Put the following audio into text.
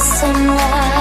the sunlight.